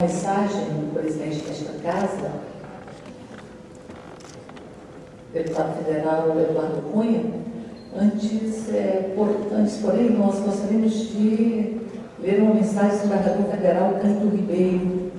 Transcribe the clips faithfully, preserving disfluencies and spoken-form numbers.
Mensagem do presidente desta casa, deputado federal Eduardo Cunha, antes, é, por, antes porém, nós gostaríamos de ler uma mensagem do desembargador federal Canto Ribeiro,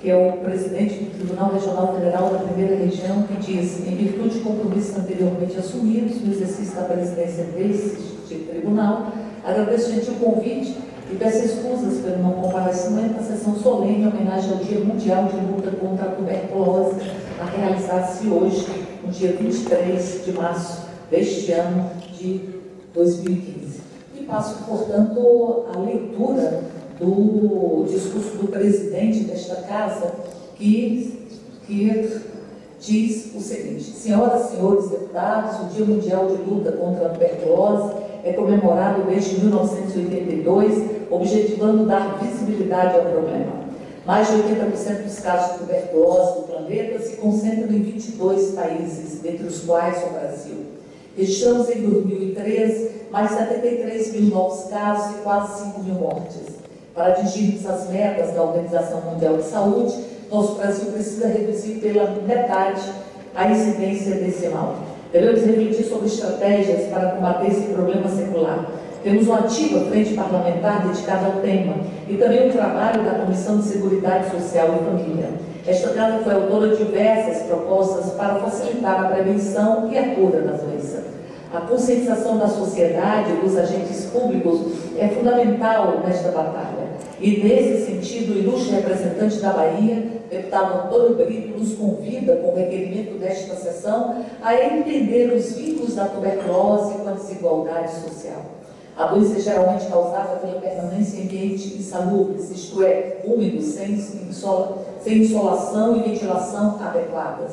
que é o presidente do Tribunal Regional Federal da Primeira Região, que diz: em virtude de compromissos anteriormente assumidos no exercício da presidência deste tribunal, agradeço gentil convite e peço escusas pelo não comparecimento na sessão solene em homenagem ao Dia Mundial de Luta contra a Tuberculose, a realizar-se hoje, no dia vinte e três de março deste ano de dois mil e quinze. E passo, portanto, a leitura do discurso do presidente desta casa, que, que diz o seguinte: senhoras e senhores deputados, o Dia Mundial de Luta contra a Tuberculose é comemorado desde mil novecentos e oitenta e dois, objetivando dar visibilidade ao problema. Mais de oitenta por cento dos casos de tuberculose do planeta se concentram em vinte e dois países, dentre os quais o Brasil. Registramos em dois mil e treze mais setenta e três mil novos casos e quase cinco mil mortes. Para atingirmos as metas da Organização Mundial da Saúde, nosso Brasil precisa reduzir pela metade a incidência desse mal. Devemos refletir sobre estratégias para combater esse problema secular. Temos uma ativa frente parlamentar dedicada ao tema e também o trabalho da Comissão de Seguridade Social e Família. Esta casa foi autora de diversas propostas para facilitar a prevenção e a cura da doença. A conscientização da sociedade e dos agentes públicos é fundamental nesta batalha. E, nesse sentido, o ilustre representante da Bahia, deputado Antônio Brito, nos convida, com o requerimento desta sessão, a entender os vínculos da tuberculose com a desigualdade social. A doença é geralmente causada pela permanência em ambientes insalubres, isto é, úmidos, sem, insola, sem insolação e ventilação adequadas.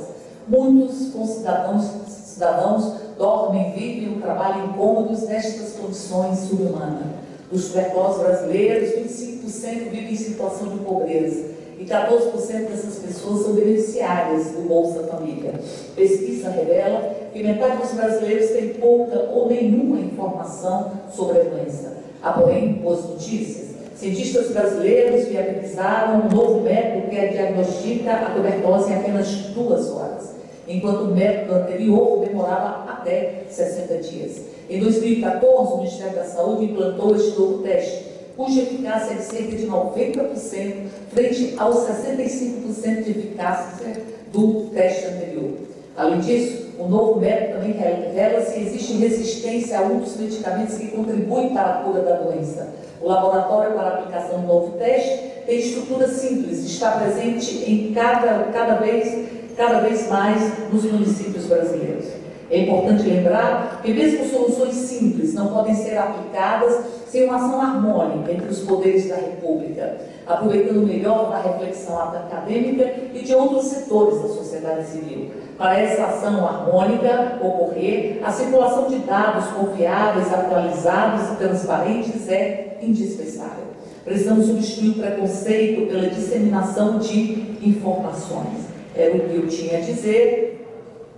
Muitos concidadãos cidadãos dormem, vivem ou trabalham incômodos nestas condições subhumanas. Dos tuberculosos brasileiros, vinte e cinco por cento vivem em situação de pobreza e quatorze por cento dessas pessoas são beneficiárias do Bolsa Família. Pesquisa revela que metade dos brasileiros tem pouca ou nenhuma informação sobre a doença. Há, porém, boas notícias. Cientistas brasileiros viabilizaram um novo método que diagnostica a tuberculose em apenas duas horas, enquanto o método anterior demorava até sessenta dias. Em dois mil e quatorze, o Ministério da Saúde implantou este novo teste, cuja eficácia é de cerca de noventa por cento frente aos sessenta e cinco por cento de eficácia do teste anterior. Além disso, o novo método também revela se existe resistência a outros medicamentos que contribuem para a cura da doença. O laboratório para a aplicação do novo teste tem estrutura simples, está presente em cada, cada vez cada vez mais nos municípios brasileiros. É importante lembrar que mesmo soluções simples não podem ser aplicadas sem uma ação harmônica entre os poderes da República, aproveitando o melhor da reflexão acadêmica e de outros setores da sociedade civil. Para essa ação harmônica ocorrer, a circulação de dados confiáveis, atualizados e transparentes é indispensável. Precisamos substituir o preconceito pela disseminação de informações. É o que eu tinha a dizer.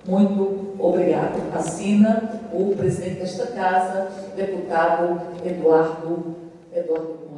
Muito obrigado. Assina o presidente desta casa, deputado Eduardo Cunha.